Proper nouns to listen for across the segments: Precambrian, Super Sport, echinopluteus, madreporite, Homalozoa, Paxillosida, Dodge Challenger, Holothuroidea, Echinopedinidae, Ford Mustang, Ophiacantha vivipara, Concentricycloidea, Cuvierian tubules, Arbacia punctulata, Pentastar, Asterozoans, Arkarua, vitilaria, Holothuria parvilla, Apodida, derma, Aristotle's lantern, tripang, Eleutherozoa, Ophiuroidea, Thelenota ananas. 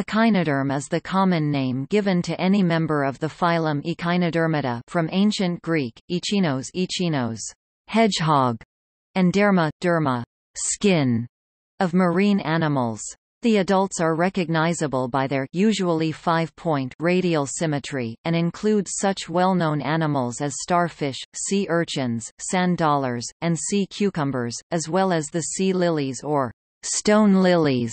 Echinoderm is the common name given to any member of the phylum Echinodermata, from ancient Greek, echinos, hedgehog, and derma, skin, of marine animals. The adults are recognizable by their usually five-point radial symmetry, and include such well-known animals as starfish, sea urchins, sand dollars, and sea cucumbers, as well as the sea lilies or stone lilies.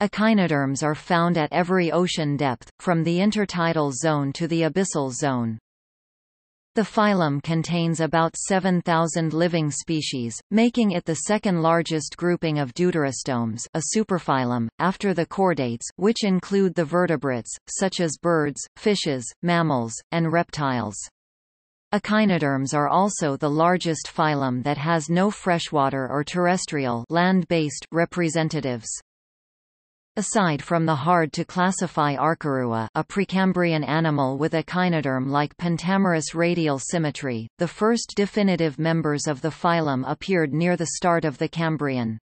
Echinoderms are found at every ocean depth, from the intertidal zone to the abyssal zone. The phylum contains about 7,000 living species, making it the second-largest grouping of deuterostomes, a superphylum, after the chordates, which include the vertebrates, such as birds, fishes, mammals, and reptiles. Echinoderms are also the largest phylum that has no freshwater or terrestrial land-based representatives. Aside from the hard-to-classify Arkarua, a Precambrian animal with echinoderm-like pentamerous radial symmetry, the first definitive members of the phylum appeared near the start of the Cambrian.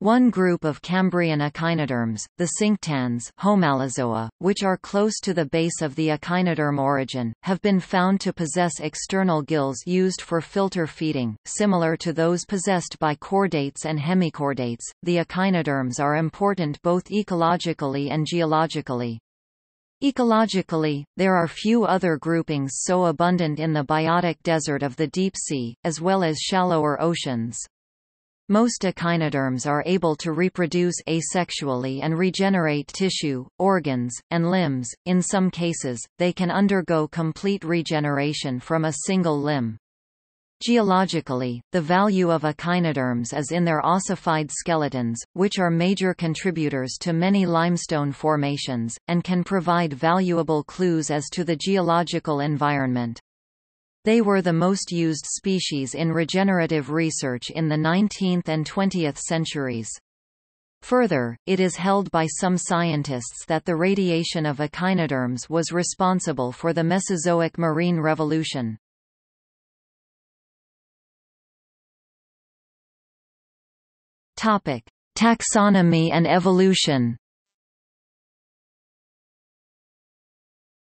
One group of Cambrian echinoderms, the cinctans Homalozoa, which are close to the base of the echinoderm origin, have been found to possess external gills used for filter feeding, similar to those possessed by chordates and hemichordates. The echinoderms are important both ecologically and geologically. Ecologically, there are few other groupings so abundant in the biotic desert of the deep sea, as well as shallower oceans. Most echinoderms are able to reproduce asexually and regenerate tissue, organs, and limbs. In some cases, they can undergo complete regeneration from a single limb. Geologically, the value of echinoderms is in their ossified skeletons, which are major contributors to many limestone formations, and can provide valuable clues as to the geological environment. They were the most used species in regenerative research in the 19th and 20th centuries. Further, it is held by some scientists that the radiation of echinoderms was responsible for the Mesozoic marine revolution. Topic: Taxonomy and evolution.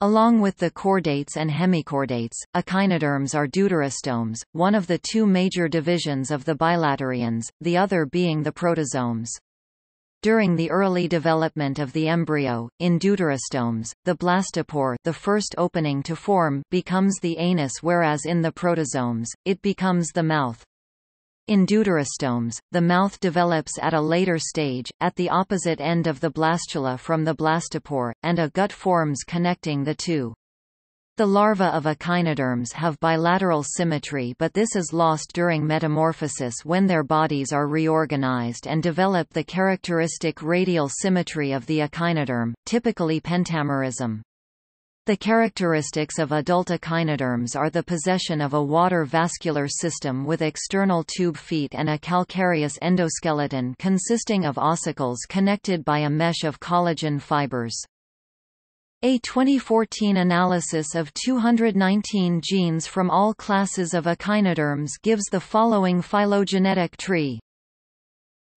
Along with the chordates and hemichordates, echinoderms are deuterostomes, one of the two major divisions of the bilaterians, the other being the protozoans. During the early development of the embryo, in deuterostomes, the blastopore, the first opening to form, becomes the anus, whereas in the protozoans, it becomes the mouth. In deuterostomes, the mouth develops at a later stage, at the opposite end of the blastula from the blastopore, and a gut forms connecting the two. The larvae of echinoderms have bilateral symmetry, but this is lost during metamorphosis when their bodies are reorganized and develop the characteristic radial symmetry of the echinoderm, typically pentamerism. The characteristics of adult echinoderms are the possession of a water vascular system with external tube feet and a calcareous endoskeleton consisting of ossicles connected by a mesh of collagen fibers. A 2014 analysis of 219 genes from all classes of echinoderms gives the following phylogenetic tree.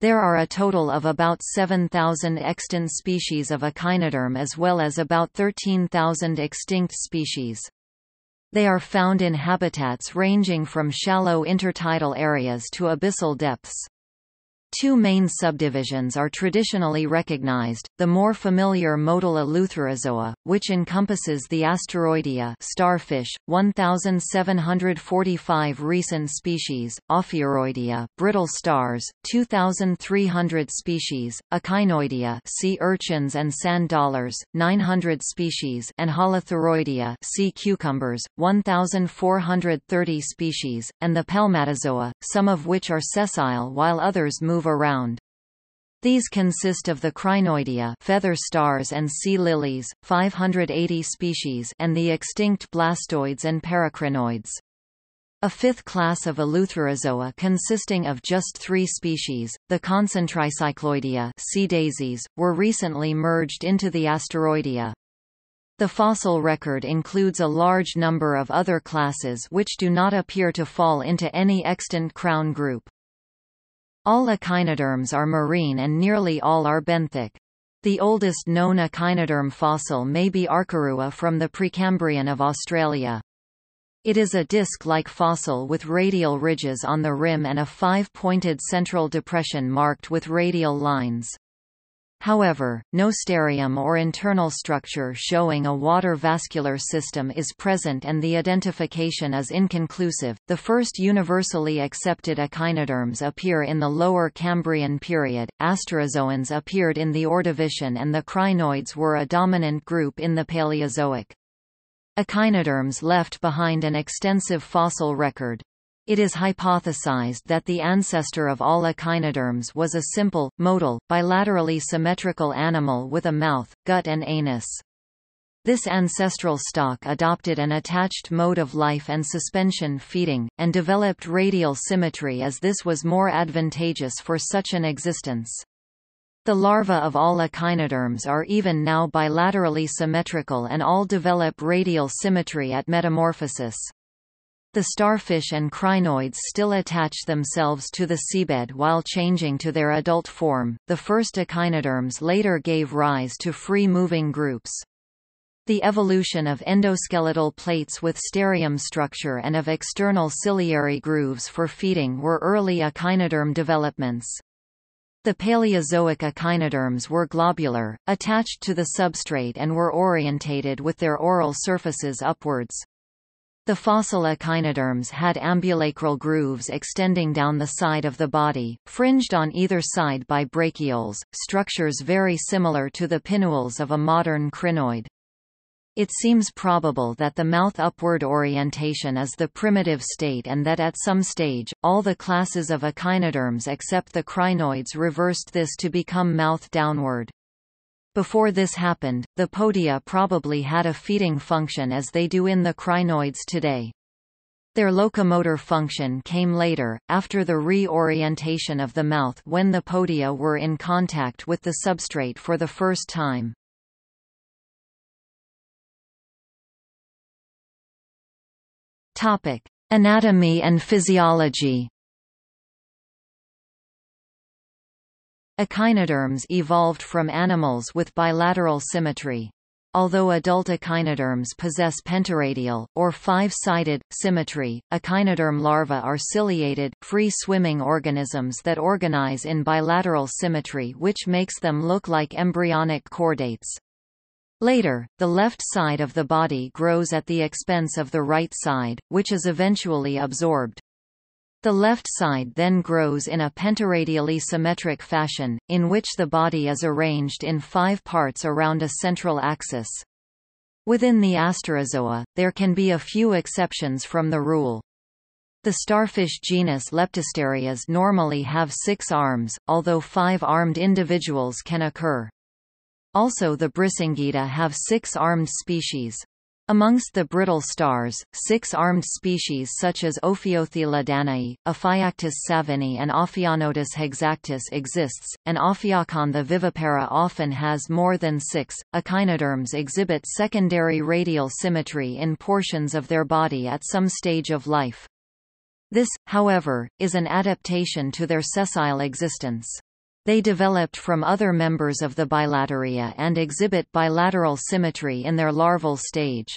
There are a total of about 7,000 extant species of echinoderm as well as about 13,000 extinct species. They are found in habitats ranging from shallow intertidal areas to abyssal depths. Two main subdivisions are traditionally recognized, the more familiar modal Eleutherozoa, which encompasses the Asteroidea starfish, 1,745 recent species, Ophiuroidea brittle stars, 2,300 species, Echinoidea sea urchins and sand dollars, 900 species, and Holothuroidea sea cucumbers, 1,430 species, and the Pelmatozoa, some of which are sessile while others move around. These consist of the Crinoidea feather stars and sea lilies, 580 species, and the extinct blastoids and paracrinoids. A fifth class of Eleutherozoa consisting of just three species, the Concentricycloidea sea daisies, were recently merged into the Asteroidea. The fossil record includes a large number of other classes which do not appear to fall into any extant crown group. All echinoderms are marine and nearly all are benthic. The oldest known echinoderm fossil may be Arkarua from the Precambrian of Australia. It is a disc-like fossil with radial ridges on the rim and a five-pointed central depression marked with radial lines. However, no sterium or internal structure showing a water vascular system is present and the identification is inconclusive. The first universally accepted echinoderms appear in the Lower Cambrian period, Asterozoans appeared in the Ordovician, and the crinoids were a dominant group in the Paleozoic. Echinoderms left behind an extensive fossil record. It is hypothesized that the ancestor of all echinoderms was a simple, motile, bilaterally symmetrical animal with a mouth, gut and anus. This ancestral stock adopted an attached mode of life and suspension feeding, and developed radial symmetry as this was more advantageous for such an existence. The larvae of all echinoderms are even now bilaterally symmetrical and all develop radial symmetry at metamorphosis. The starfish and crinoids still attach themselves to the seabed while changing to their adult form. The first echinoderms later gave rise to free-moving groups. The evolution of endoskeletal plates with sterium structure and of external ciliary grooves for feeding were early echinoderm developments. The Paleozoic echinoderms were globular, attached to the substrate and were orientated with their oral surfaces upwards. The fossil echinoderms had ambulacral grooves extending down the side of the body, fringed on either side by brachioles, structures very similar to the pinules of a modern crinoid. It seems probable that the mouth-upward orientation is the primitive state and that at some stage, all the classes of echinoderms except the crinoids reversed this to become mouth-downward. Before this happened, the podia probably had a feeding function as they do in the crinoids today. Their locomotor function came later, after the reorientation of the mouth when the podia were in contact with the substrate for the first time. Topic: Anatomy and physiology. Echinoderms evolved from animals with bilateral symmetry. Although adult echinoderms possess pentaradial, or five-sided, symmetry, echinoderm larvae are ciliated, free-swimming organisms that organize in bilateral symmetry which makes them look like embryonic chordates. Later, the left side of the body grows at the expense of the right side, which is eventually absorbed. The left side then grows in a pentaradially symmetric fashion, in which the body is arranged in five parts around a central axis. Within the Asterozoa, there can be a few exceptions from the rule. The starfish genus Leptasterias normally have 6 arms, although 5 armed individuals can occur. Also the Brisingida have 6 armed species. Amongst the brittle stars, 6-armed species such as Ophiothela danae, Ophiactis saveni and Ophianotus hexactis exists, and Ophiacantha vivipara often has more than 6. Echinoderms exhibit secondary radial symmetry in portions of their body at some stage of life. This, however, is an adaptation to their sessile existence. They developed from other members of the bilateria and exhibit bilateral symmetry in their larval stage.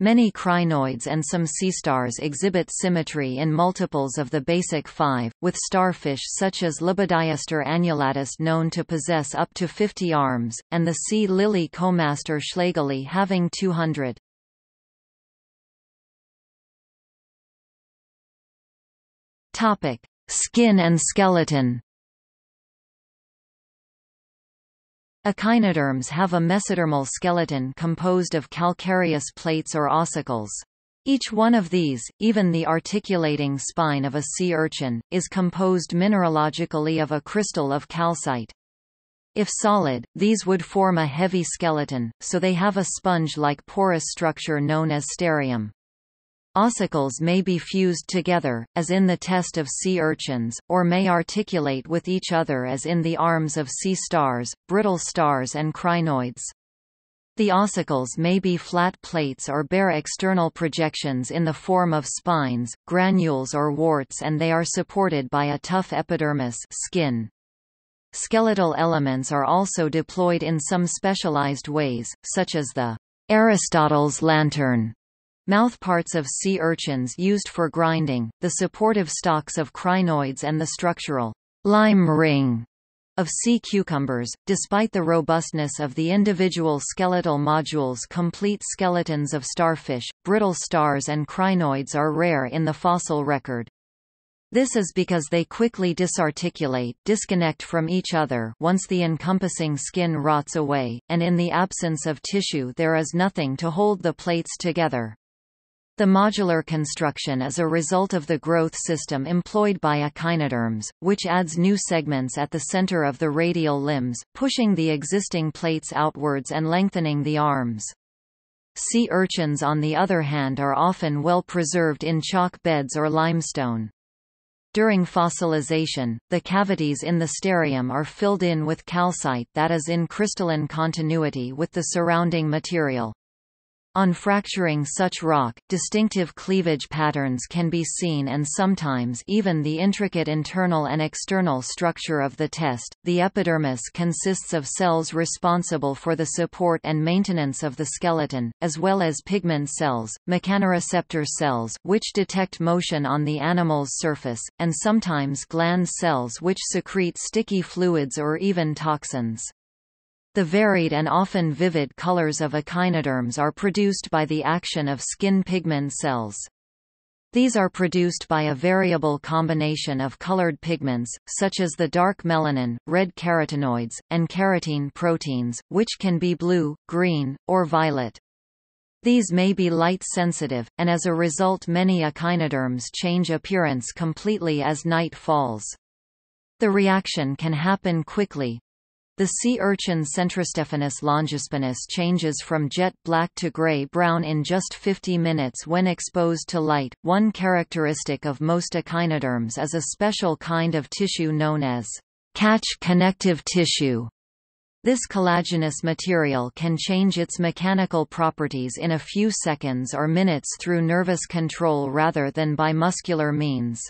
Many crinoids and some sea stars exhibit symmetry in multiples of the basic 5, with starfish such as Libidiaster annulatus known to possess up to 50 arms, and the sea lily Comaster schlegeli having 200. Skin and skeleton. Echinoderms have a mesodermal skeleton composed of calcareous plates or ossicles. Each one of these, even the articulating spine of a sea urchin, is composed mineralogically of a crystal of calcite. If solid, these would form a heavy skeleton, so they have a sponge-like porous structure known as sterium. Ossicles may be fused together, as in the test of sea urchins, or may articulate with each other as in the arms of sea stars, brittle stars and crinoids. The ossicles may be flat plates or bear external projections in the form of spines, granules or warts, and they are supported by a tough epidermis skin. Skeletal elements are also deployed in some specialized ways, such as the Aristotle's lantern mouthparts of sea urchins used for grinding, the supportive stalks of crinoids, and the structural lime ring of sea cucumbers. Despite the robustness of the individual skeletal modules, complete skeletons of starfish, brittle stars, and crinoids are rare in the fossil record. This is because they quickly disarticulate, disconnect from each other once the encompassing skin rots away, and in the absence of tissue there is nothing to hold the plates together. The modular construction is a result of the growth system employed by echinoderms, which adds new segments at the center of the radial limbs, pushing the existing plates outwards and lengthening the arms. Sea urchins, on the other hand, are often well preserved in chalk beds or limestone. During fossilization, the cavities in the sterium are filled in with calcite that is in crystalline continuity with the surrounding material. On fracturing such rock, distinctive cleavage patterns can be seen, and sometimes even the intricate internal and external structure of the test. The epidermis consists of cells responsible for the support and maintenance of the skeleton, as well as pigment cells, mechanoreceptor cells, which detect motion on the animal's surface, and sometimes gland cells which secrete sticky fluids or even toxins. The varied and often vivid colors of echinoderms are produced by the action of skin pigment cells. These are produced by a variable combination of colored pigments, such as the dark melanin, red carotenoids, and carotene proteins, which can be blue, green, or violet. These may be light-sensitive, and as a result many echinoderms change appearance completely as night falls. The reaction can happen quickly. The sea urchin Centrostephanus longispinus changes from jet black to gray-brown in just 50 minutes when exposed to light. One characteristic of most echinoderms is a special kind of tissue known as catch connective tissue. This collagenous material can change its mechanical properties in a few seconds or minutes through nervous control rather than by muscular means.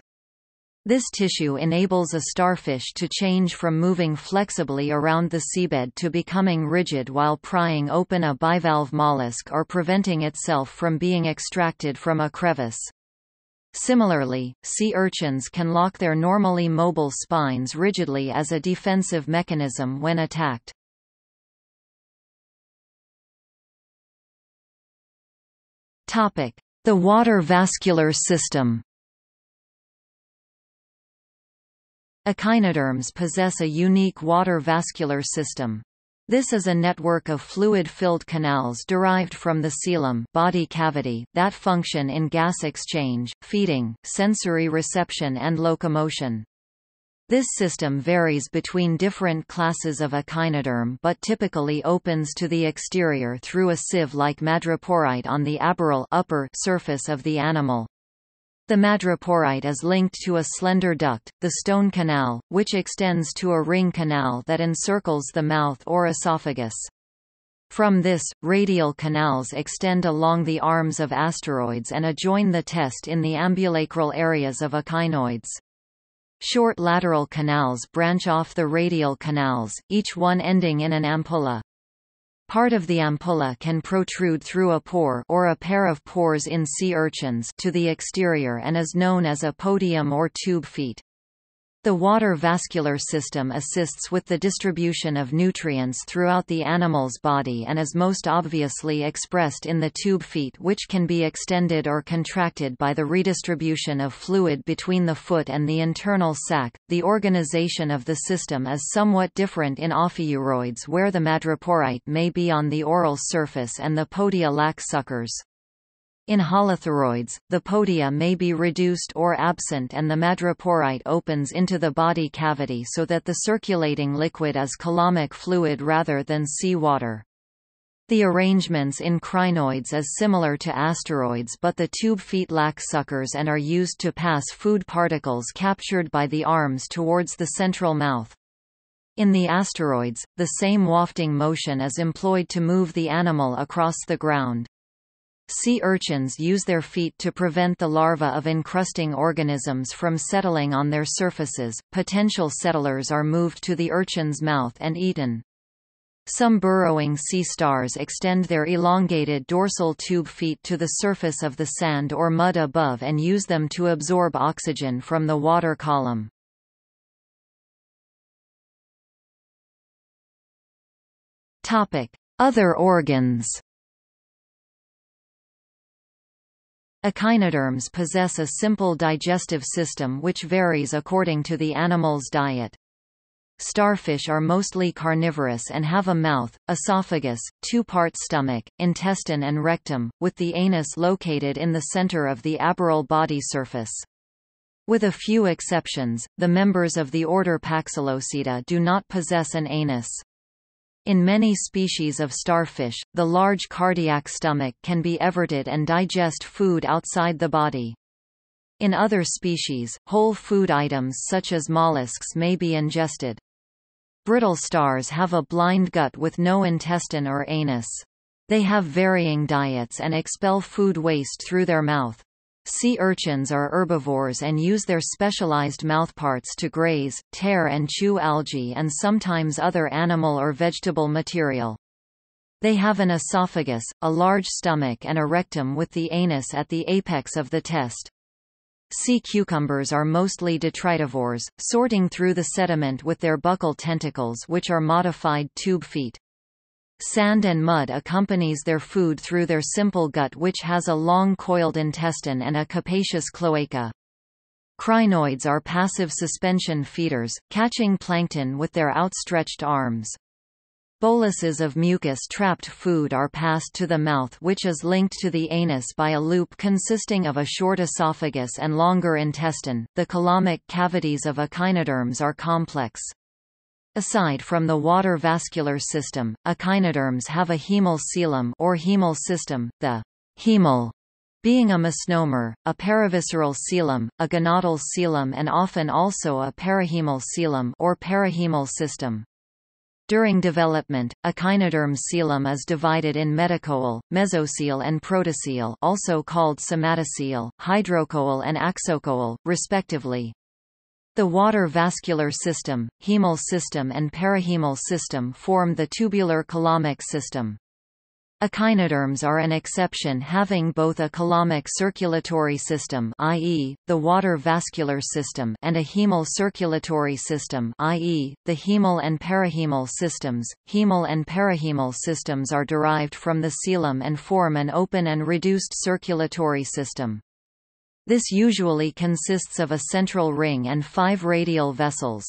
This tissue enables a starfish to change from moving flexibly around the seabed to becoming rigid while prying open a bivalve mollusk or preventing itself from being extracted from a crevice. Similarly, sea urchins can lock their normally mobile spines rigidly as a defensive mechanism when attacked. The water vascular system. Echinoderms possess a unique water vascular system. This is a network of fluid-filled canals derived from the coelom body cavity that function in gas exchange, feeding, sensory reception and locomotion. This system varies between different classes of echinoderm but typically opens to the exterior through a sieve-like madreporite on the aberral upper surface of the animal. The madreporite is linked to a slender duct, the stone canal, which extends to a ring canal that encircles the mouth or esophagus. From this, radial canals extend along the arms of asteroids and adjoin the test in the ambulacral areas of echinoids. Short lateral canals branch off the radial canals, each one ending in an ampulla. Part of the ampulla can protrude through a pore or a pair of pores in sea urchins to the exterior and is known as a podium or tube feet. The water vascular system assists with the distribution of nutrients throughout the animal's body and is most obviously expressed in the tube feet, which can be extended or contracted by the redistribution of fluid between the foot and the internal sac. The organization of the system is somewhat different in ophiuroids, where the madreporite may be on the oral surface and the podia lack suckers. In holothuroids, the podia may be reduced or absent and the madreporite opens into the body cavity so that the circulating liquid is coelomic fluid rather than sea water. The arrangements in crinoids is similar to asteroids, but the tube feet lack suckers and are used to pass food particles captured by the arms towards the central mouth. In the asteroids, the same wafting motion is employed to move the animal across the ground. Sea urchins use their feet to prevent the larvae of encrusting organisms from settling on their surfaces. Potential settlers are moved to the urchin's mouth and eaten. Some burrowing sea stars extend their elongated dorsal tube feet to the surface of the sand or mud above and use them to absorb oxygen from the water column. Other organs. Echinoderms possess a simple digestive system which varies according to the animal's diet. Starfish are mostly carnivorous and have a mouth, esophagus, two-part stomach, intestine and rectum, with the anus located in the center of the apical body surface. With a few exceptions, the members of the order Paxillosida do not possess an anus. In many species of starfish, the large cardiac stomach can be everted and digest food outside the body. In other species, whole food items such as mollusks may be ingested. Brittle stars have a blind gut with no intestine or anus. They have varying diets and expel food waste through their mouth. Sea urchins are herbivores and use their specialized mouthparts to graze, tear and chew algae and sometimes other animal or vegetable material. They have an esophagus, a large stomach and a rectum with the anus at the apex of the test. Sea cucumbers are mostly detritivores, sorting through the sediment with their buccal tentacles which are modified tube feet. Sand and mud accompanies their food through their simple gut which has a long coiled intestine and a capacious cloaca. Crinoids are passive suspension feeders, catching plankton with their outstretched arms. Boluses of mucus-trapped food are passed to the mouth which is linked to the anus by a loop consisting of a short esophagus and longer intestine. The colonic cavities of echinoderms are complex. Aside from the water vascular system, echinoderms have a hemal coelom or hemal system, the hemal being a misnomer, a paravisceral coelom, a gonadal coelom and often also a parahemal coelom or parahemal system. During development, echinoderm coelom is divided in metacoel, mesocoel and protocoel, also called somatocoel, hydrocoel and axocoel, respectively. The water vascular system, hemal system and parahemal system form the tubular colonic system. Echinoderms are an exception, having both a colonic circulatory system, i.e., the water vascular system, and a hemal circulatory system, i.e., the hemal and parahemal systems. Hemal and parahemal systems are derived from the coelom and form an open and reduced circulatory system. This usually consists of a central ring and 5 radial vessels.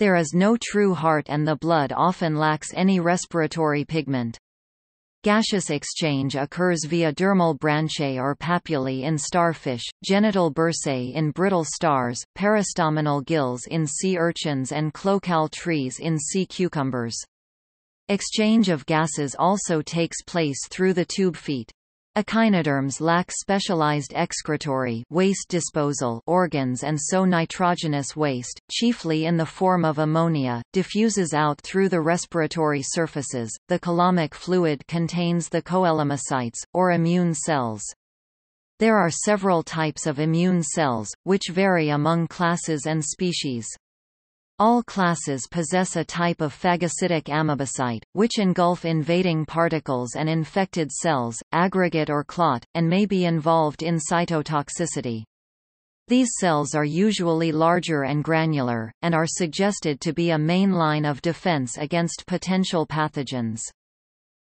There is no true heart and the blood often lacks any respiratory pigment. Gaseous exchange occurs via dermal branchae or papillae in starfish, genital bursae in brittle stars, peristominal gills in sea urchins and cloacal trees in sea cucumbers. Exchange of gases also takes place through the tube feet. Echinoderms lack specialized excretory waste disposal organs and so nitrogenous waste, chiefly in the form of ammonia, diffuses out through the respiratory surfaces. The colonic fluid contains the coelomocytes, or immune cells. There are several types of immune cells, which vary among classes and species. All classes possess a type of phagocytic amoebocyte, which engulf invading particles and infected cells, aggregate or clot, and may be involved in cytotoxicity. These cells are usually larger and granular, and are suggested to be a main line of defense against potential pathogens.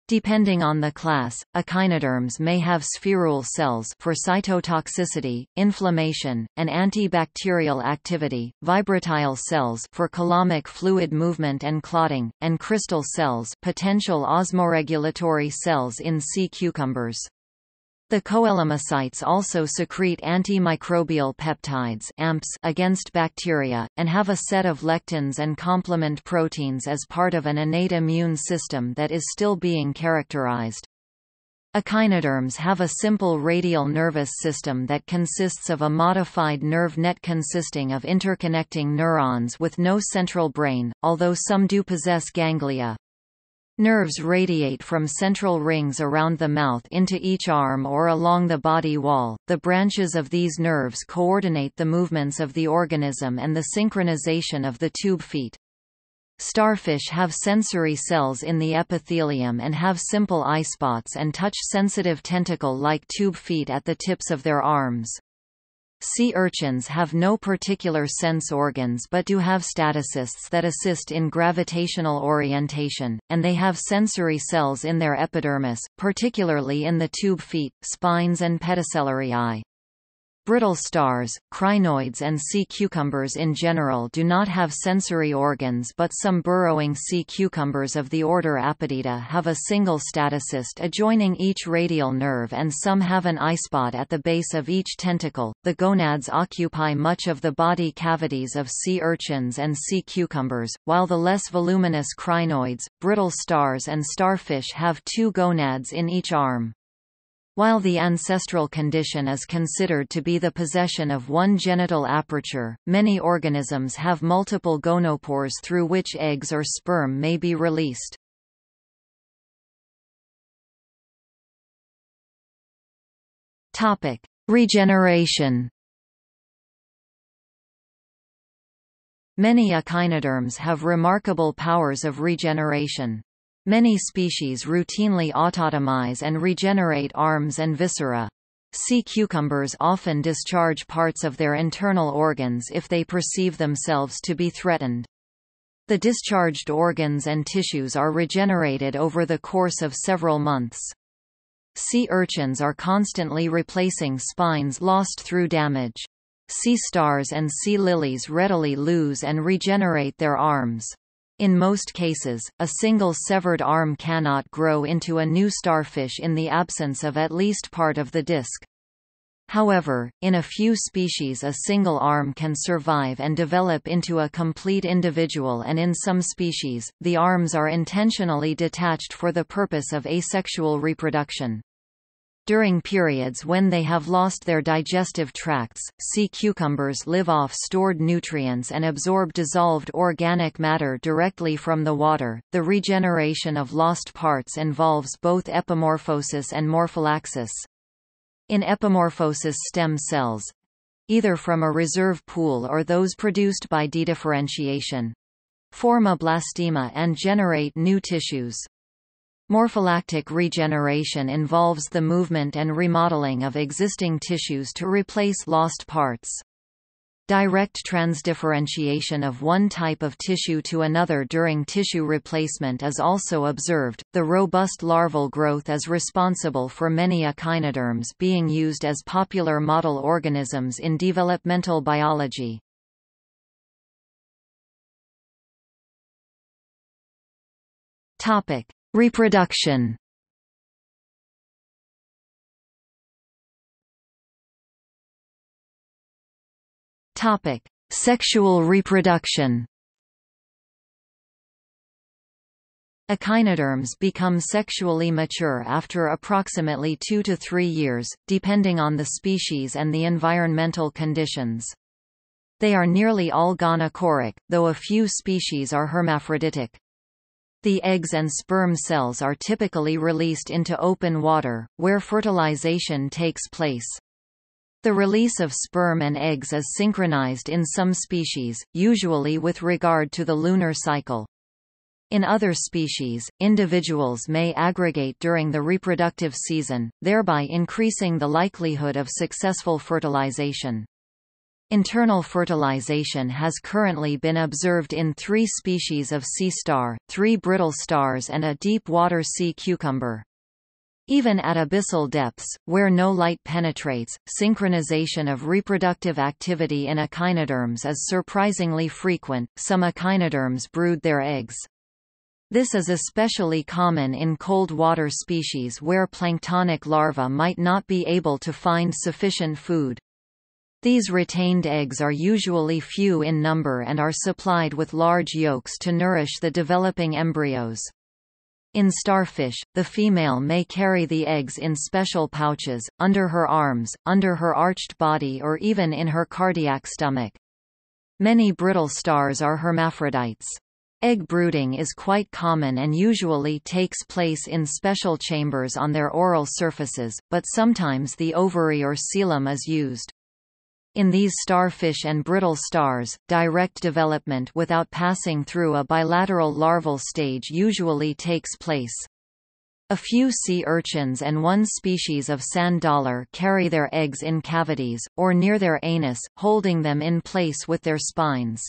Depending on the class, echinoderms may have spherule cells for cytotoxicity, inflammation, and antibacterial activity, vibratile cells for colonic fluid movement and clotting, and crystal cells, potential osmoregulatory cells in sea cucumbers. The coelomocytes also secrete antimicrobial peptides (AMPs) against bacteria, and have a set of lectins and complement proteins as part of an innate immune system that is still being characterized. Echinoderms have a simple radial nervous system that consists of a modified nerve net consisting of interconnecting neurons with no central brain, although some do possess ganglia. Nerves radiate from central rings around the mouth into each arm or along the body wall. The branches of these nerves coordinate the movements of the organism and the synchronization of the tube feet. Starfish have sensory cells in the epithelium and have simple eye spots and touch-sensitive tentacle-like tube feet at the tips of their arms. Sea urchins have no particular sense organs but do have staticists that assist in gravitational orientation, and they have sensory cells in their epidermis, particularly in the tube feet, spines and pedicellarii. Brittle stars, crinoids and sea cucumbers in general do not have sensory organs, but some burrowing sea cucumbers of the order Apodida have a single statocist adjoining each radial nerve, and some have an eyespot at the base of each tentacle. The gonads occupy much of the body cavities of sea urchins and sea cucumbers, while the less voluminous crinoids, brittle stars and starfish have two gonads in each arm. While the ancestral condition is considered to be the possession of one genital aperture, many organisms have multiple gonopores through which eggs or sperm may be released. Topic: Regeneration. Many echinoderms have remarkable powers of regeneration. Many species routinely autotomize and regenerate arms and viscera. Sea cucumbers often discharge parts of their internal organs if they perceive themselves to be threatened. The discharged organs and tissues are regenerated over the course of several months. Sea urchins are constantly replacing spines lost through damage. Sea stars and sea lilies readily lose and regenerate their arms. In most cases, a single severed arm cannot grow into a new starfish in the absence of at least part of the disc. However, in a few species a single arm can survive and develop into a complete individual, and in some species, the arms are intentionally detached for the purpose of asexual reproduction. During periods when they have lost their digestive tracts, sea cucumbers live off stored nutrients and absorb dissolved organic matter directly from the water. The regeneration of lost parts involves both epimorphosis and morpholaxis. In epimorphosis, stem cells, either from a reserve pool or those produced by dedifferentiation, form a blastema and generate new tissues. Morpholactic regeneration involves the movement and remodeling of existing tissues to replace lost parts. Direct transdifferentiation of one type of tissue to another during tissue replacement is also observed. The robust larval growth is responsible for many echinoderms being used as popular model organisms in developmental biology. Topic: Reproduction. Topic: Sexual reproduction. Echinoderms become sexually mature after approximately 2 to 3 years, depending on the species and the environmental conditions. They are nearly all gonochoric, though a few species are hermaphroditic. The eggs and sperm cells are typically released into open water, where fertilization takes place. The release of sperm and eggs is synchronized in some species, usually with regard to the lunar cycle. In other species, individuals may aggregate during the reproductive season, thereby increasing the likelihood of successful fertilization. Internal fertilization has currently been observed in 3 species of sea star, 3 brittle stars and a deep water sea cucumber. Even at abyssal depths, where no light penetrates, synchronization of reproductive activity in echinoderms is surprisingly frequent. Some echinoderms brood their eggs. This is especially common in cold water species where planktonic larvae might not be able to find sufficient food. These retained eggs are usually few in number and are supplied with large yolks to nourish the developing embryos. In starfish, the female may carry the eggs in special pouches, under her arms, under her arched body or even in her cardiac stomach. Many brittle stars are hermaphrodites. Egg brooding is quite common and usually takes place in special chambers on their oral surfaces, but sometimes the ovary or coelom is used. In these starfish and brittle stars, direct development without passing through a bilateral larval stage usually takes place. A few sea urchins and one species of sand dollar carry their eggs in cavities, or near their anus, holding them in place with their spines.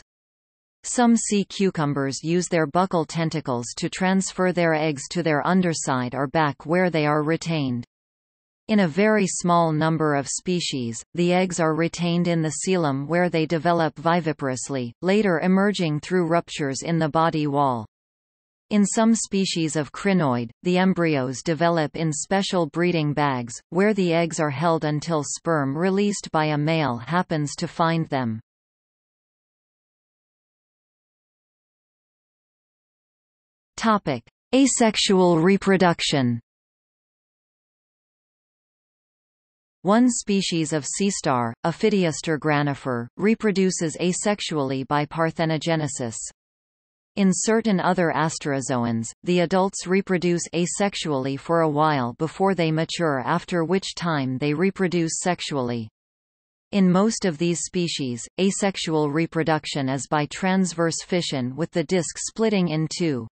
Some sea cucumbers use their buccal tentacles to transfer their eggs to their underside or back where they are retained. In a very small number of species, the eggs are retained in the coelom where they develop viviparously, later emerging through ruptures in the body wall. In some species of crinoid, the embryos develop in special breeding bags, where the eggs are held until sperm released by a male happens to find them. Topic: Asexual reproduction. One species of sea star, Ophidiaster granifer, reproduces asexually by parthenogenesis. In certain other asterozoans, the adults reproduce asexually for a while before they mature, after which time they reproduce sexually. In most of these species, asexual reproduction is by transverse fission, with the disc splitting in two.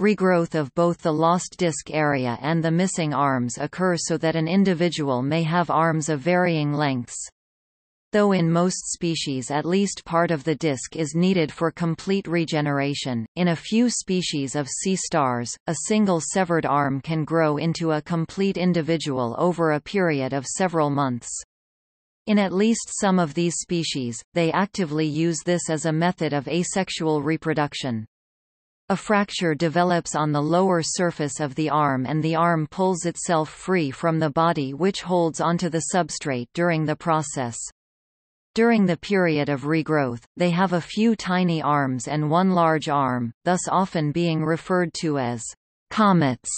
Regrowth of both the lost disc area and the missing arms occur so that an individual may have arms of varying lengths. Though in most species at least part of the disc is needed for complete regeneration, in a few species of sea stars, a single severed arm can grow into a complete individual over a period of several months. In at least some of these species, they actively use this as a method of asexual reproduction. A fracture develops on the lower surface of the arm and the arm pulls itself free from the body, which holds onto the substrate during the process. During the period of regrowth, they have a few tiny arms and one large arm, thus often being referred to as comets.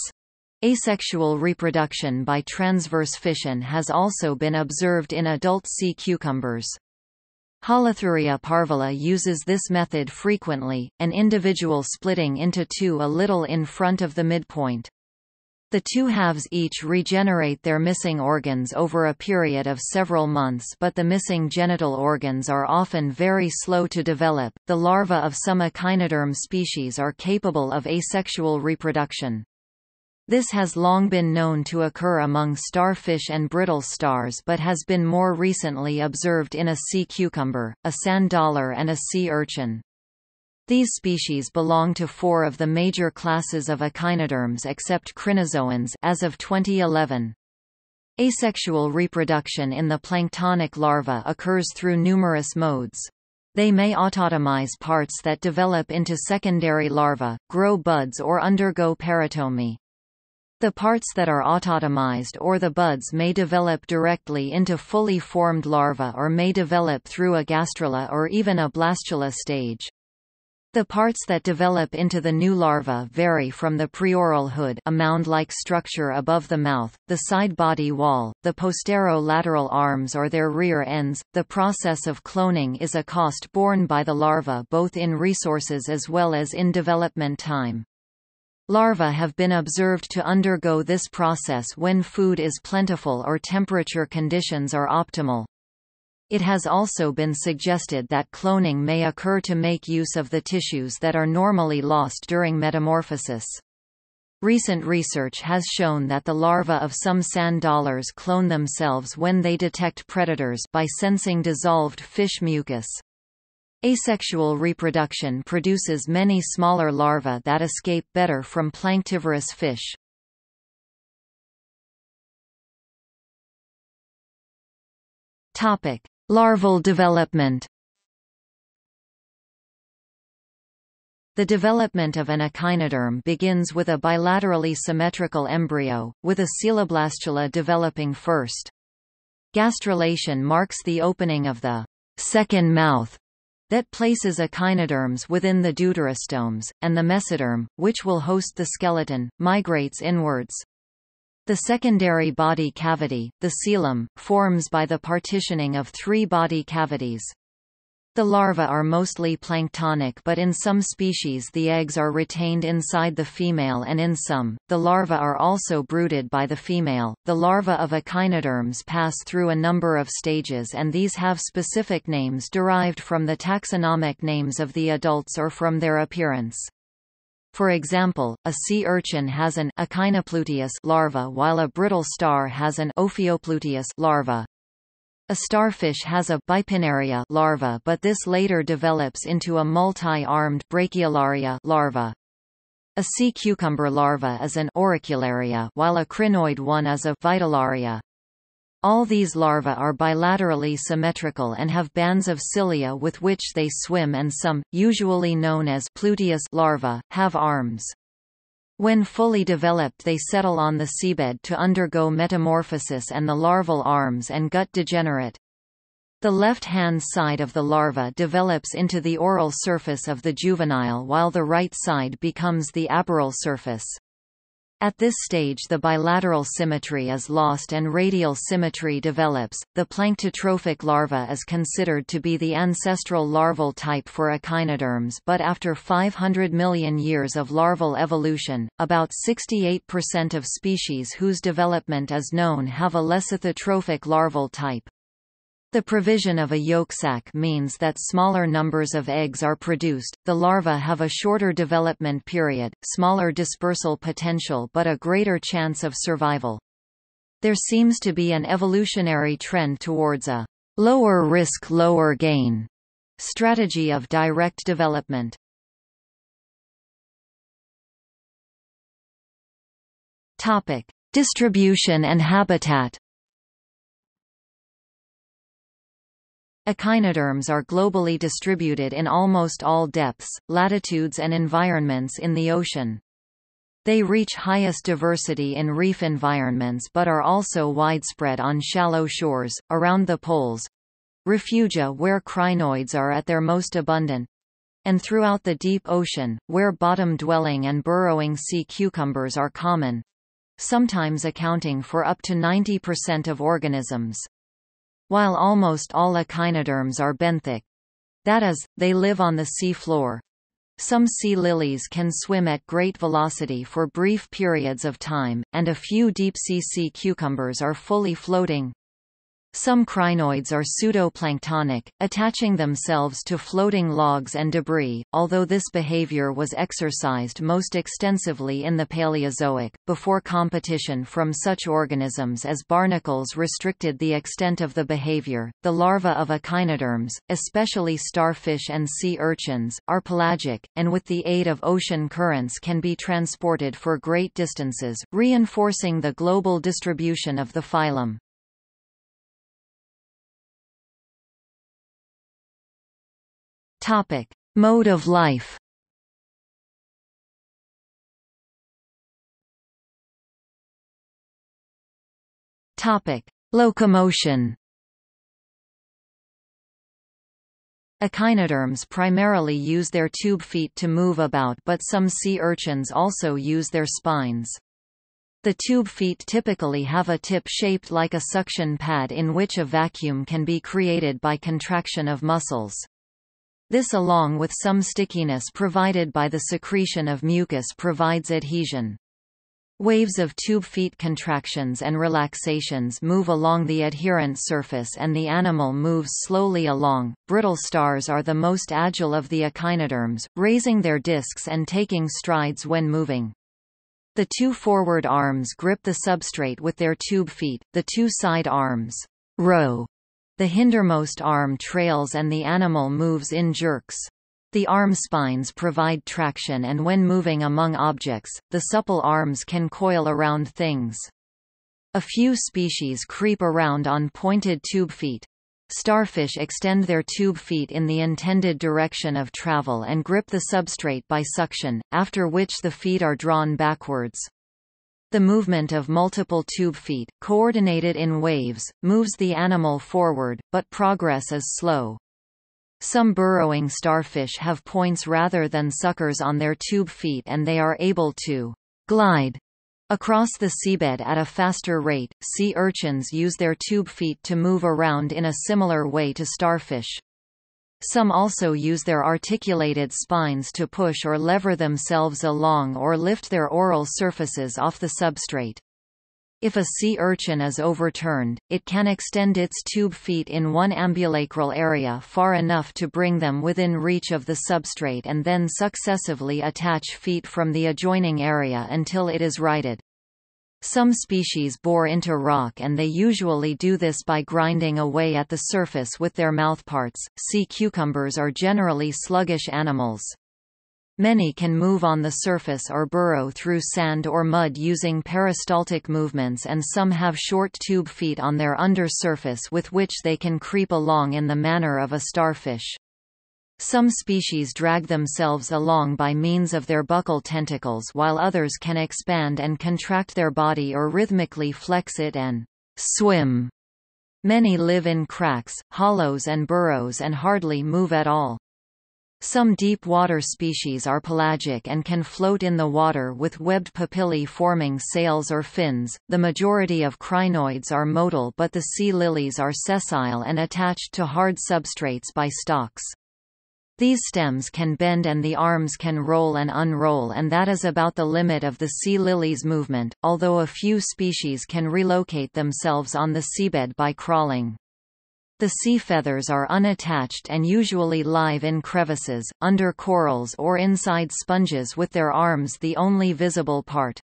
Asexual reproduction by transverse fission has also been observed in adult sea cucumbers. Holothuria parvilla uses this method frequently, an individual splitting into two a little in front of the midpoint. The two halves each regenerate their missing organs over a period of several months, but the missing genital organs are often very slow to develop. The larvae of some echinoderm species are capable of asexual reproduction. This has long been known to occur among starfish and brittle stars, but has been more recently observed in a sea cucumber, a sand dollar, and a sea urchin. These species belong to four of the major classes of echinoderms except crinozoans as of 2011. Asexual reproduction in the planktonic larva occurs through numerous modes. They may autotomize parts that develop into secondary larvae, grow buds, or undergo paratomy. The parts that are autotomized or the buds may develop directly into fully formed larvae or may develop through a gastrula or even a blastula stage. The parts that develop into the new larva vary from the preoral hood, a mound-like structure above the mouth, the side body wall, the posterolateral arms or their rear ends. The process of cloning is a cost borne by the larva both in resources as well as in development time. Larvae have been observed to undergo this process when food is plentiful or temperature conditions are optimal. It has also been suggested that cloning may occur to make use of the tissues that are normally lost during metamorphosis. Recent research has shown that the larvae of some sand dollars clone themselves when they detect predators by sensing dissolved fish mucus. Asexual reproduction produces many smaller larvae that escape better from planktivorous fish. Topic: Larval development. The development of an echinoderm begins with a bilaterally symmetrical embryo, with a coeloblastula developing first. Gastrulation marks the opening of the second mouth that places echinoderms within the deuterostomes, and the mesoderm, which will host the skeleton, migrates inwards. The secondary body cavity, the coelom, forms by the partitioning of three body cavities. The larvae are mostly planktonic, but in some species the eggs are retained inside the female, and in some, the larvae are also brooded by the female. The larvae of echinoderms pass through a number of stages, and these have specific names derived from the taxonomic names of the adults or from their appearance. For example, a sea urchin has an echinopluteus larva, while a brittle star has an ophiopluteus larva. A starfish has a bipinaria larva, but this later develops into a multi-armed brachiolaria larva. A sea cucumber larva is an auricularia, while a crinoid one is a vitilaria. All these larvae are bilaterally symmetrical and have bands of cilia with which they swim, and some, usually known as pluteus larvae, have arms. When fully developed, they settle on the seabed to undergo metamorphosis, and the larval arms and gut degenerate. The left-hand side of the larva develops into the oral surface of the juvenile, while the right side becomes the apical surface. At this stage, the bilateral symmetry is lost and radial symmetry develops. The planktotrophic larva is considered to be the ancestral larval type for echinoderms, but after 500 million years of larval evolution, about 68% of species whose development is known have a lessithotrophic larval type. The provision of a yolk sac means that smaller numbers of eggs are produced. The larvae have a shorter development period, smaller dispersal potential, but a greater chance of survival. There seems to be an evolutionary trend towards a lower risk, lower gain strategy of direct development. Topic: Distribution and habitat. Echinoderms are globally distributed in almost all depths, latitudes and environments in the ocean. They reach highest diversity in reef environments but are also widespread on shallow shores, around the poles—refugia where crinoids are at their most abundant—and throughout the deep ocean, where bottom-dwelling and burrowing sea cucumbers are common, sometimes accounting for up to 90% of organisms. While almost all echinoderms are benthic, that is, they live on the sea floor, some sea lilies can swim at great velocity for brief periods of time, and a few deep-sea sea cucumbers are fully floating. Some crinoids are pseudoplanktonic, attaching themselves to floating logs and debris, although this behavior was exercised most extensively in the Paleozoic, before competition from such organisms as barnacles restricted the extent of the behavior. The larvae of echinoderms, especially starfish and sea urchins, are pelagic, and with the aid of ocean currents can be transported for great distances, reinforcing the global distribution of the phylum. Topic: Mode of life. Topic: Locomotion. Echinoderms primarily use their tube feet to move about, but some sea urchins also use their spines. The tube feet typically have a tip shaped like a suction pad in which a vacuum can be created by contraction of muscles. This, along with some stickiness provided by the secretion of mucus, provides adhesion. Waves of tube feet contractions and relaxations move along the adherent surface, and the animal moves slowly along. Brittle stars are the most agile of the echinoderms, raising their discs and taking strides when moving. The two forward arms grip the substrate with their tube feet, the two side arms row. The hindermost arm trails and the animal moves in jerks. The arm spines provide traction, and when moving among objects, the supple arms can coil around things. A few species creep around on pointed tube feet. Starfish extend their tube feet in the intended direction of travel and grip the substrate by suction, after which the feet are drawn backwards. The movement of multiple tube feet, coordinated in waves, moves the animal forward, but progress is slow. Some burrowing starfish have points rather than suckers on their tube feet, and they are able to glide across the seabed at a faster rate. Sea urchins use their tube feet to move around in a similar way to starfish. Some also use their articulated spines to push or lever themselves along or lift their oral surfaces off the substrate. If a sea urchin is overturned, it can extend its tube feet in one ambulacral area far enough to bring them within reach of the substrate and then successively attach feet from the adjoining area until it is righted. Some species bore into rock and they usually do this by grinding away at the surface with their mouthparts. Sea cucumbers are generally sluggish animals. Many can move on the surface or burrow through sand or mud using peristaltic movements, and some have short tube feet on their undersurface with which they can creep along in the manner of a starfish. Some species drag themselves along by means of their buccal tentacles, while others can expand and contract their body or rhythmically flex it and swim. Many live in cracks, hollows and burrows and hardly move at all. Some deep water species are pelagic and can float in the water with webbed papillae forming sails or fins. The majority of crinoids are motile, but the sea lilies are sessile and attached to hard substrates by stalks. These stems can bend and the arms can roll and unroll, and that is about the limit of the sea lily's movement, although a few species can relocate themselves on the seabed by crawling. The sea feathers are unattached and usually live in crevices, under corals or inside sponges, with their arms the only visible part.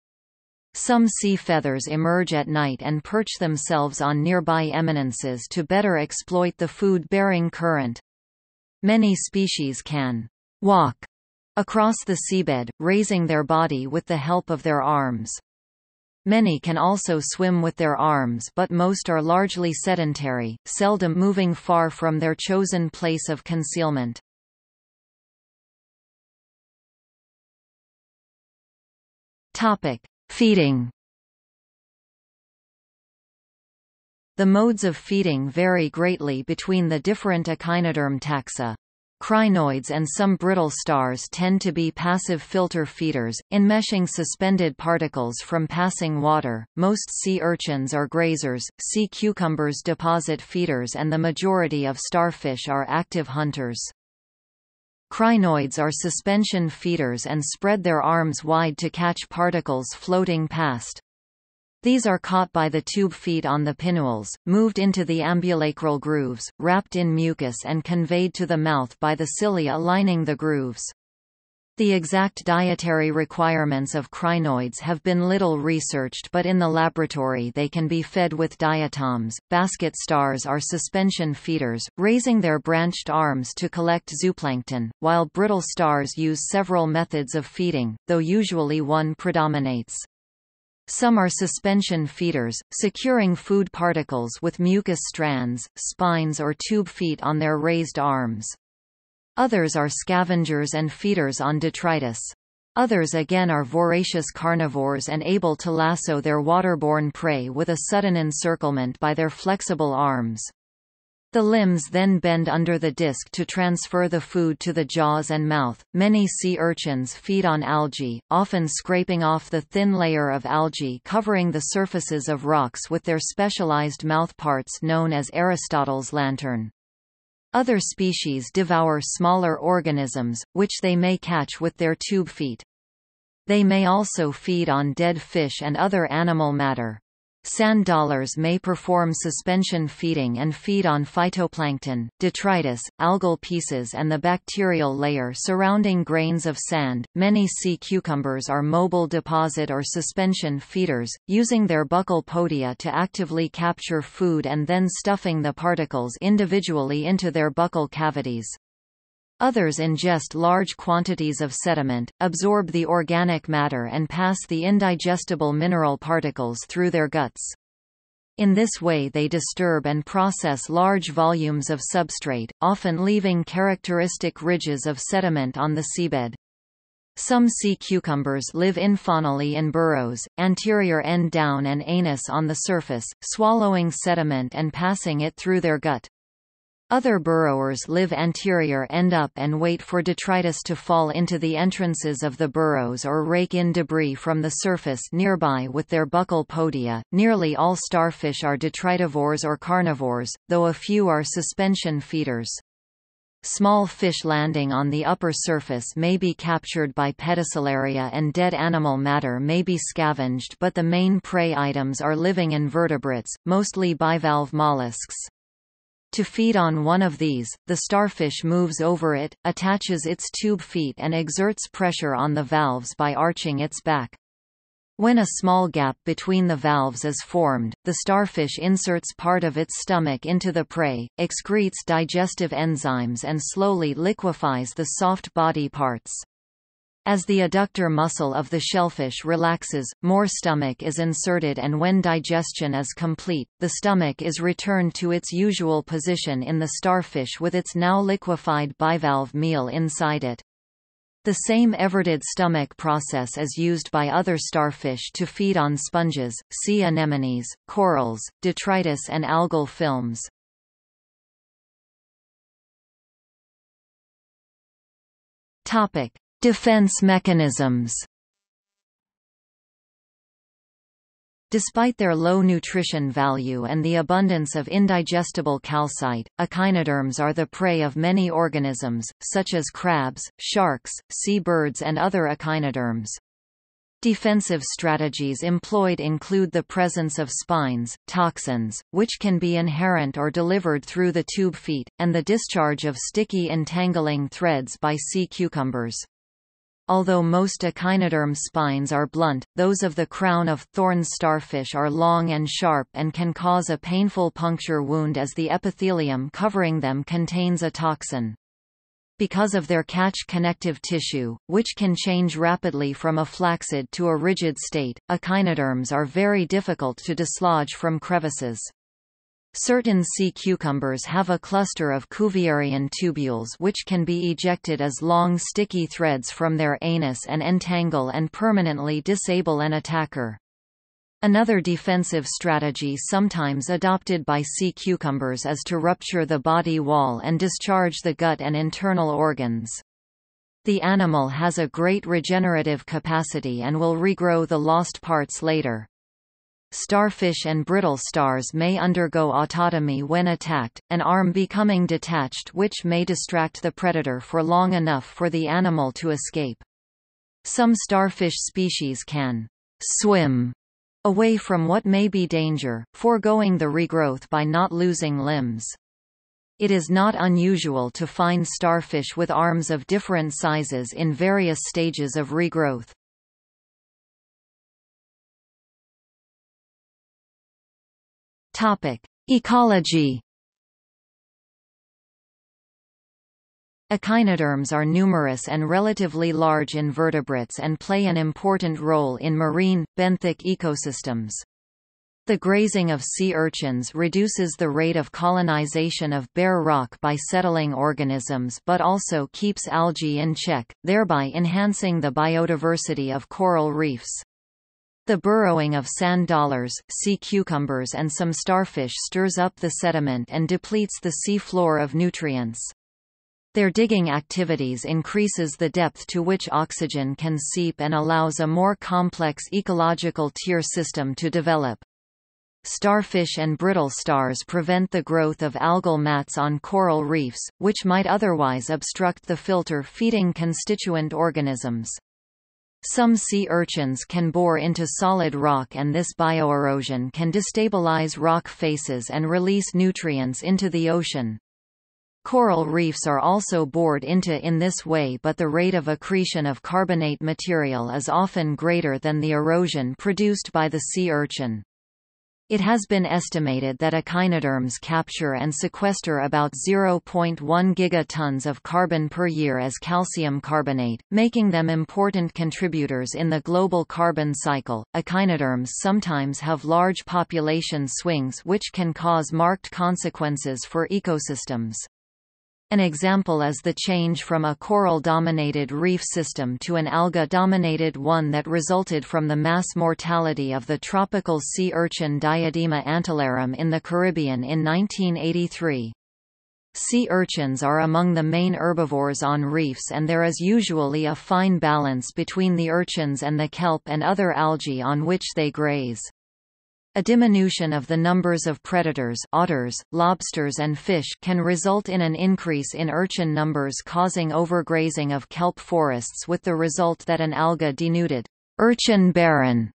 Some sea feathers emerge at night and perch themselves on nearby eminences to better exploit the food-bearing current. Many species can walk across the seabed, raising their body with the help of their arms. Many can also swim with their arms, but most are largely sedentary, seldom moving far from their chosen place of concealment. Topic: Feeding. The modes of feeding vary greatly between the different echinoderm taxa. Crinoids and some brittle stars tend to be passive filter feeders, enmeshing suspended particles from passing water. Most sea urchins are grazers, sea cucumbers deposit feeders, and the majority of starfish are active hunters. Crinoids are suspension feeders and spread their arms wide to catch particles floating past. These are caught by the tube feet on the pinnules, moved into the ambulacral grooves, wrapped in mucus and conveyed to the mouth by the cilia lining the grooves. The exact dietary requirements of crinoids have been little researched, but in the laboratory they can be fed with diatoms. Basket stars are suspension feeders, raising their branched arms to collect zooplankton, while brittle stars use several methods of feeding, though usually one predominates. Some are suspension feeders, securing food particles with mucus strands, spines or tube feet on their raised arms. Others are scavengers and feeders on detritus. Others again are voracious carnivores and able to lasso their waterborne prey with a sudden encirclement by their flexible arms. The limbs then bend under the disc to transfer the food to the jaws and mouth. Many sea urchins feed on algae, often scraping off the thin layer of algae covering the surfaces of rocks with their specialized mouthparts known as Aristotle's lantern. Other species devour smaller organisms, which they may catch with their tube feet. They may also feed on dead fish and other animal matter. Sand dollars may perform suspension feeding and feed on phytoplankton, detritus, algal pieces, and the bacterial layer surrounding grains of sand. Many sea cucumbers are mobile deposit or suspension feeders, using their buccal podia to actively capture food and then stuffing the particles individually into their buccal cavities. Others ingest large quantities of sediment, absorb the organic matter and pass the indigestible mineral particles through their guts. In this way they disturb and process large volumes of substrate, often leaving characteristic ridges of sediment on the seabed. Some sea cucumbers live infaunally in burrows, anterior end down and anus on the surface, swallowing sediment and passing it through their gut. Other burrowers live anterior end up and wait for detritus to fall into the entrances of the burrows or rake in debris from the surface nearby with their buccal podia. Nearly all starfish are detritivores or carnivores, though a few are suspension feeders. Small fish landing on the upper surface may be captured by pedicellariae and dead animal matter may be scavenged, but the main prey items are living invertebrates, mostly bivalve mollusks. To feed on one of these, the starfish moves over it, attaches its tube feet and exerts pressure on the valves by arching its back. When a small gap between the valves is formed, the starfish inserts part of its stomach into the prey, excretes digestive enzymes and slowly liquefies the soft body parts. As the adductor muscle of the shellfish relaxes, more stomach is inserted, and when digestion is complete, the stomach is returned to its usual position in the starfish with its now liquefied bivalve meal inside it. The same everted stomach process is used by other starfish to feed on sponges, sea anemones, corals, detritus and algal films. Defense mechanisms. Despite their low nutrition value and the abundance of indigestible calcite, echinoderms are the prey of many organisms, such as crabs, sharks, seabirds and other echinoderms. Defensive strategies employed include the presence of spines, toxins, which can be inherent or delivered through the tube feet, and the discharge of sticky entangling threads by sea cucumbers. Although most echinoderm spines are blunt, those of the crown of thorns starfish are long and sharp and can cause a painful puncture wound as the epithelium covering them contains a toxin. Because of their catch connective tissue, which can change rapidly from a flaccid to a rigid state, echinoderms are very difficult to dislodge from crevices. Certain sea cucumbers have a cluster of Cuvierian tubules which can be ejected as long sticky threads from their anus and entangle and permanently disable an attacker. Another defensive strategy sometimes adopted by sea cucumbers is to rupture the body wall and discharge the gut and internal organs. The animal has a great regenerative capacity and will regrow the lost parts later. Starfish and brittle stars may undergo autotomy when attacked, an arm becoming detached which may distract the predator for long enough for the animal to escape. Some starfish species can swim away from what may be danger, foregoing the regrowth by not losing limbs. It is not unusual to find starfish with arms of different sizes in various stages of regrowth. Ecology. Echinoderms are numerous and relatively large invertebrates and play an important role in marine, benthic ecosystems. The grazing of sea urchins reduces the rate of colonization of bare rock by settling organisms but also keeps algae in check, thereby enhancing the biodiversity of coral reefs. The burrowing of sand dollars, sea cucumbers and some starfish stirs up the sediment and depletes the sea floor of nutrients. Their digging activities increases the depth to which oxygen can seep and allows a more complex ecological tier system to develop. Starfish and brittle stars prevent the growth of algal mats on coral reefs, which might otherwise obstruct the filter feeding constituent organisms. Some sea urchins can bore into solid rock and this bioerosion can destabilize rock faces and release nutrients into the ocean. Coral reefs are also bored into in this way, but the rate of accretion of carbonate material is often greater than the erosion produced by the sea urchin. It has been estimated that echinoderms capture and sequester about 0.1 gigatons of carbon per year as calcium carbonate, making them important contributors in the global carbon cycle. Echinoderms sometimes have large population swings which can cause marked consequences for ecosystems. An example is the change from a coral-dominated reef system to an alga-dominated one that resulted from the mass mortality of the tropical sea urchin Diadema antillarum in the Caribbean in 1983. Sea urchins are among the main herbivores on reefs and there is usually a fine balance between the urchins and the kelp and other algae on which they graze. A diminution of the numbers of predators, otters, lobsters and fish, can result in an increase in urchin numbers, causing overgrazing of kelp forests, with the result that an alga denuded urchin barren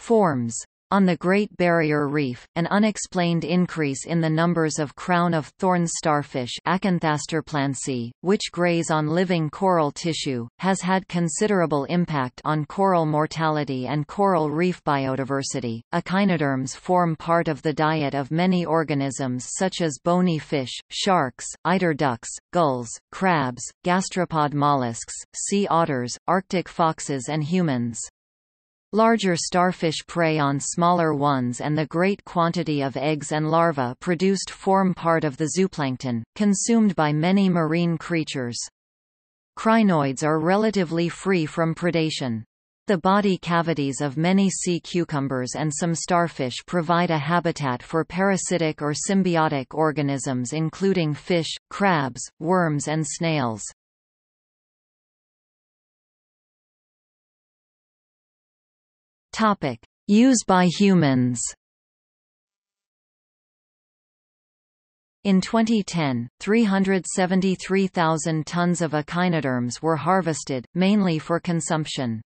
forms. On the Great Barrier Reef, an unexplained increase in the numbers of crown of thorns starfish, Acanthaster plantae, which graze on living coral tissue, has had considerable impact on coral mortality and coral reef biodiversity. Echinoderms form part of the diet of many organisms such as bony fish, sharks, eider ducks, gulls, crabs, gastropod mollusks, sea otters, Arctic foxes and humans. Larger starfish prey on smaller ones, and the great quantity of eggs and larvae produced form part of the zooplankton, consumed by many marine creatures. Crinoids are relatively free from predation. The body cavities of many sea cucumbers and some starfish provide a habitat for parasitic or symbiotic organisms including fish, crabs, worms and snails. Topic: Use by humans. In 2010, 373,000 tons of echinoderms were harvested, mainly for consumption.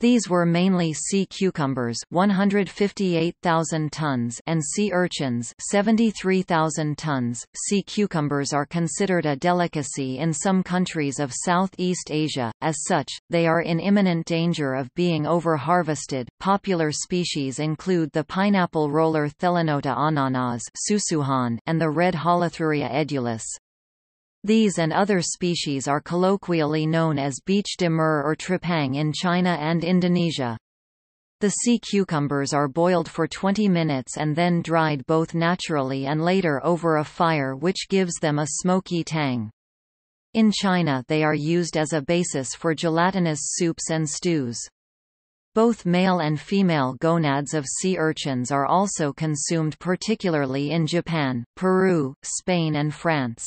These were mainly sea cucumbers, 158,000 tons, and sea urchins, 73,000 tons. Sea cucumbers are considered a delicacy in some countries of Southeast Asia. As such, they are in imminent danger of being over-harvested. Popular species include the pineapple roller Thelenota ananas (Susuhan) and the red Holothuria edulis. These and other species are colloquially known as beach demur or tripang in China and Indonesia. The sea cucumbers are boiled for 20 minutes and then dried both naturally and later over a fire, which gives them a smoky tang. In China they are used as a basis for gelatinous soups and stews. Both male and female gonads of sea urchins are also consumed, particularly in Japan, Peru, Spain and France.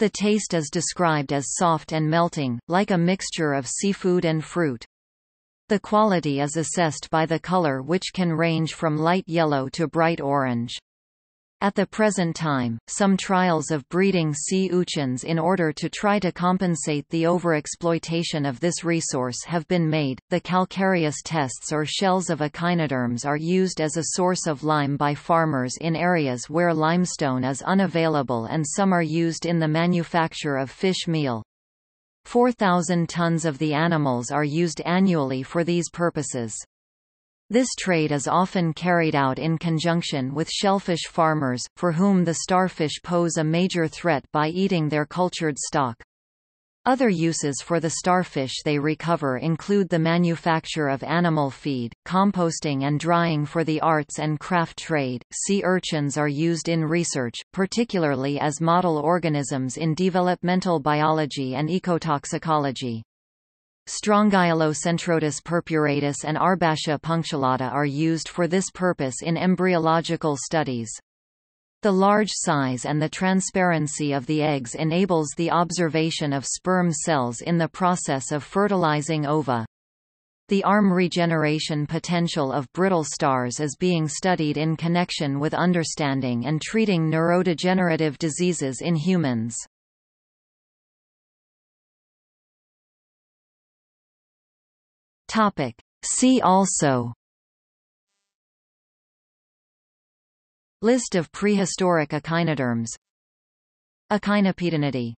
The taste is described as soft and melting, like a mixture of seafood and fruit. The quality is assessed by the color, which can range from light yellow to bright orange. At the present time, some trials of breeding sea urchins in order to try to compensate the overexploitation of this resource have been made. The calcareous tests or shells of echinoderms are used as a source of lime by farmers in areas where limestone is unavailable, and some are used in the manufacture of fish meal. 4,000 tons of the animals are used annually for these purposes. This trade is often carried out in conjunction with shellfish farmers, for whom the starfish pose a major threat by eating their cultured stock. Other uses for the starfish they recover include the manufacture of animal feed, composting and drying for the arts and craft trade. Sea urchins are used in research, particularly as model organisms in developmental biology and ecotoxicology. Strongylocentrotus purpuratus and Arbacia punctulata are used for this purpose in embryological studies. The large size and the transparency of the eggs enables the observation of sperm cells in the process of fertilizing ova. The arm regeneration potential of brittle stars is being studied in connection with understanding and treating neurodegenerative diseases in humans. See also: List of prehistoric echinoderms, Echinopedinidae.